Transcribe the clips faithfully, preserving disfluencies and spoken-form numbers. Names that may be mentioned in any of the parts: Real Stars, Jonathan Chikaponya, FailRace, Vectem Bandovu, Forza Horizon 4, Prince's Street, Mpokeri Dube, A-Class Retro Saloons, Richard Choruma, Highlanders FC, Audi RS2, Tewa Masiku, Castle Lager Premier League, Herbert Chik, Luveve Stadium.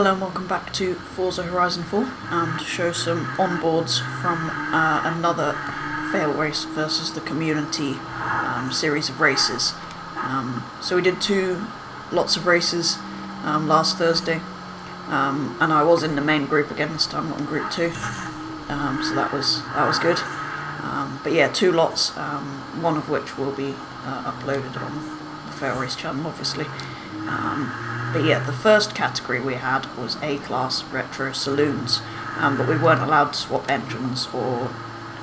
Hello and welcome back to Forza Horizon four, um, to show some onboards from uh, another FailRace versus the community um, series of races. Um, so we did two lots of races um, last Thursday, um, and I was in the main group again this time, not in group two, um, so that was that was good. Um, but yeah, two lots, um, one of which will be uh, uploaded on the FailRace channel, obviously. Um, But yeah, the first category we had was A-Class Retro Saloons, um, but we weren't allowed to swap engines or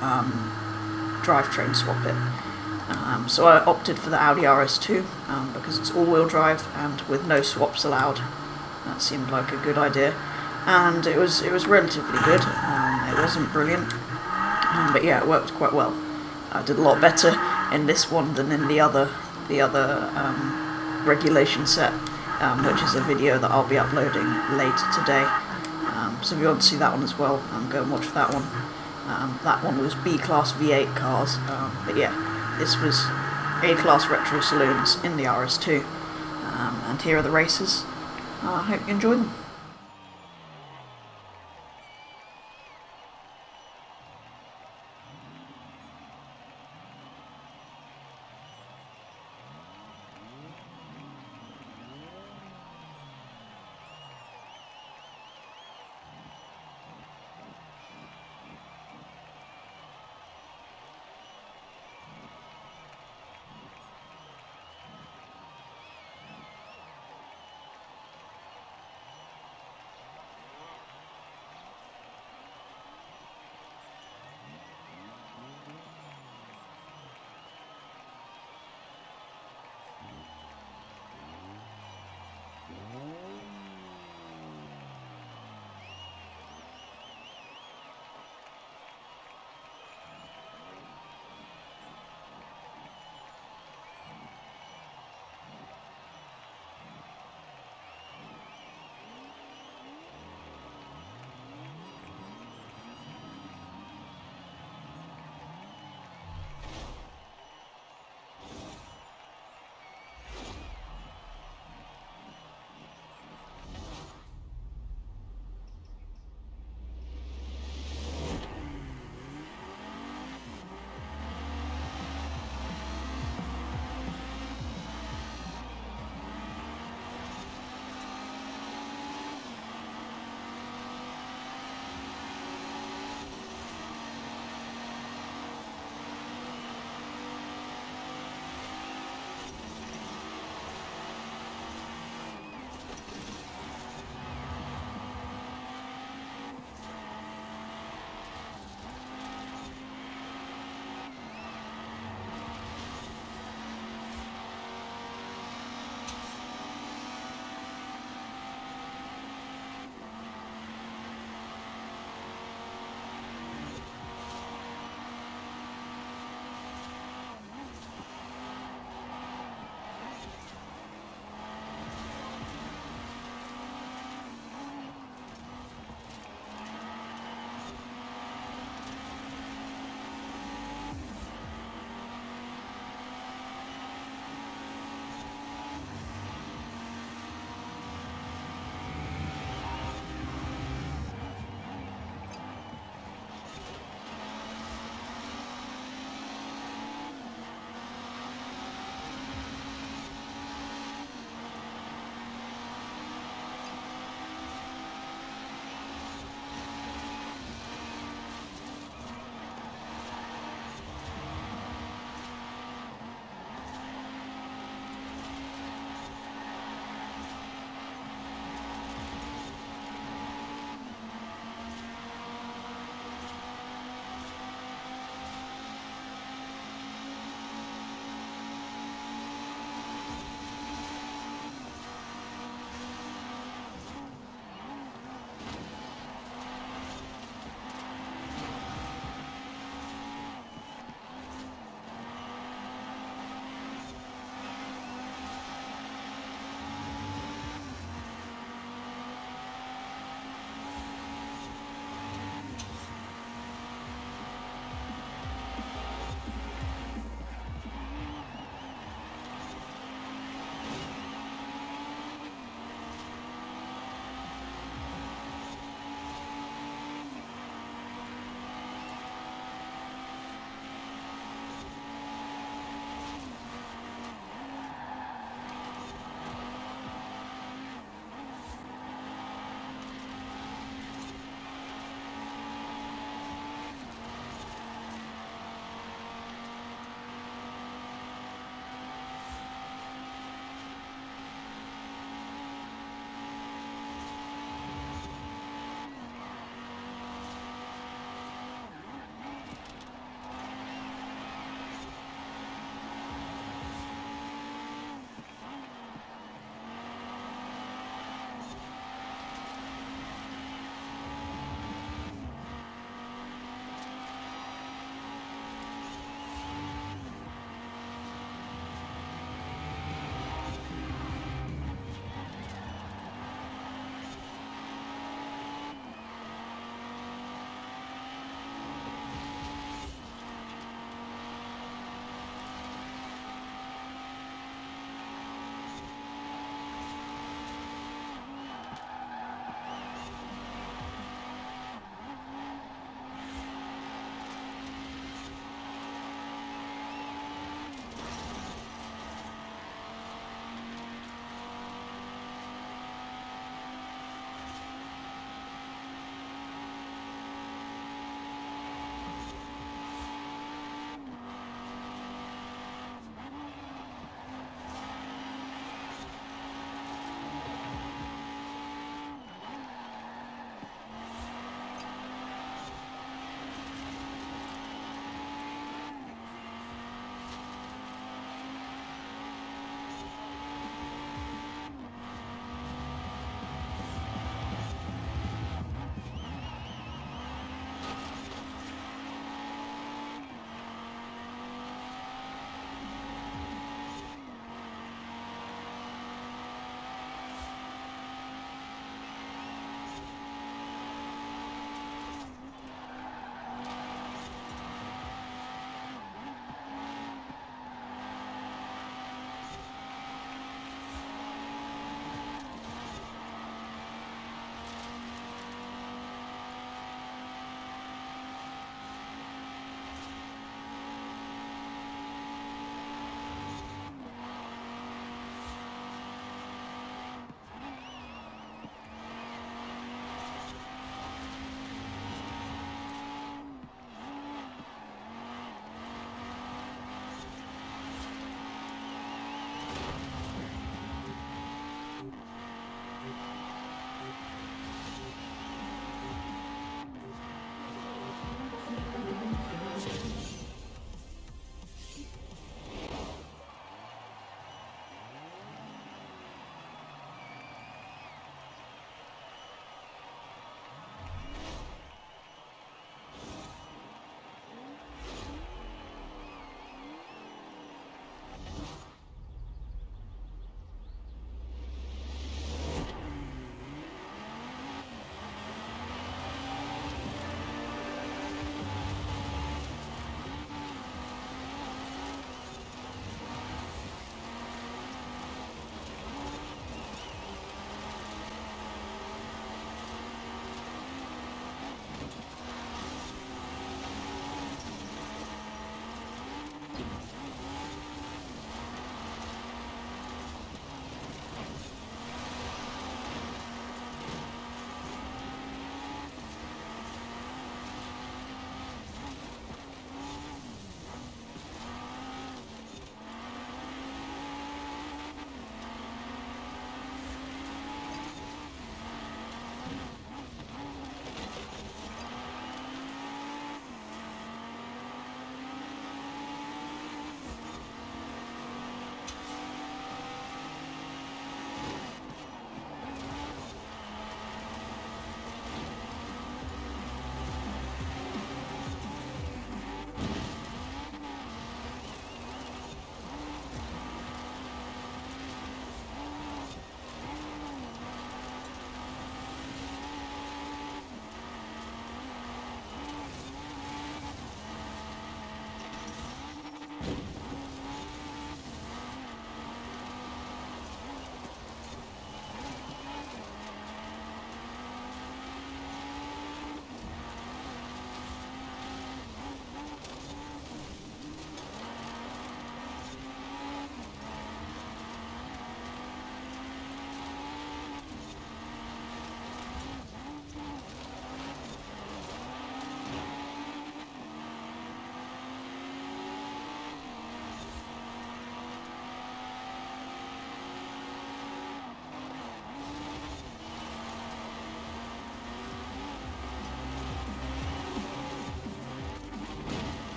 um, drivetrain swap it. Um, so I opted for the Audi R S two um, because it's all-wheel drive and with no swaps allowed. That seemed like a good idea, and it was it was relatively good. Um, it wasn't brilliant, um, but yeah, it worked quite well. I did a lot better in this one than in the other the other um, regulation set. Um, which is a video that I'll be uploading later today. Um, so if you want to see that one as well, um, go and watch that one. Um, that one was B-Class V eight cars, um, but yeah, this was A-Class Retro Saloons in the R S two. Um, and here are the races. Uh, I hope you enjoy them.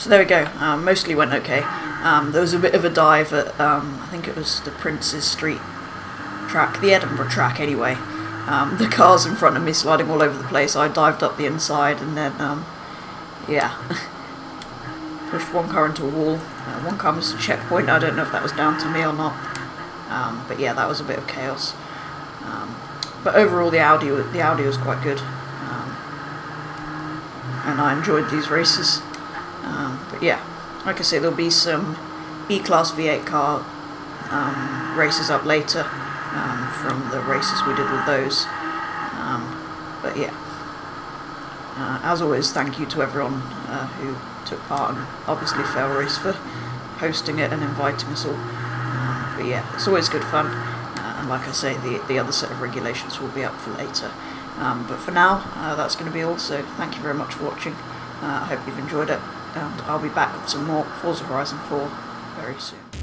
So there we go, um, mostly went okay. Um, there was a bit of a dive at, um, I think it was the Prince's Street track, the Edinburgh track anyway. Um, the cars in front of me sliding all over the place, I dived up the inside and then, um, yeah, pushed one car into a wall. Uh, one car missed a checkpoint, I don't know if that was down to me or not, um, but yeah, that was a bit of chaos. Um, but overall the Audi, the Audi was quite good, um, and I enjoyed these races. Um, but yeah, like I say, there'll be some E-Class V eight car um, races up later. Um, from the races we did with those, um, but yeah, uh, as always, thank you to everyone uh, who took part, and obviously FailRace for hosting it and inviting us all. Um, but yeah, it's always good fun, uh, and like I say, the, the other set of regulations will be up for later. Um, but for now, uh, that's going to be all, so thank you very much for watching. uh, I hope you've enjoyed it, and I'll be back with some more Forza Horizon four very soon.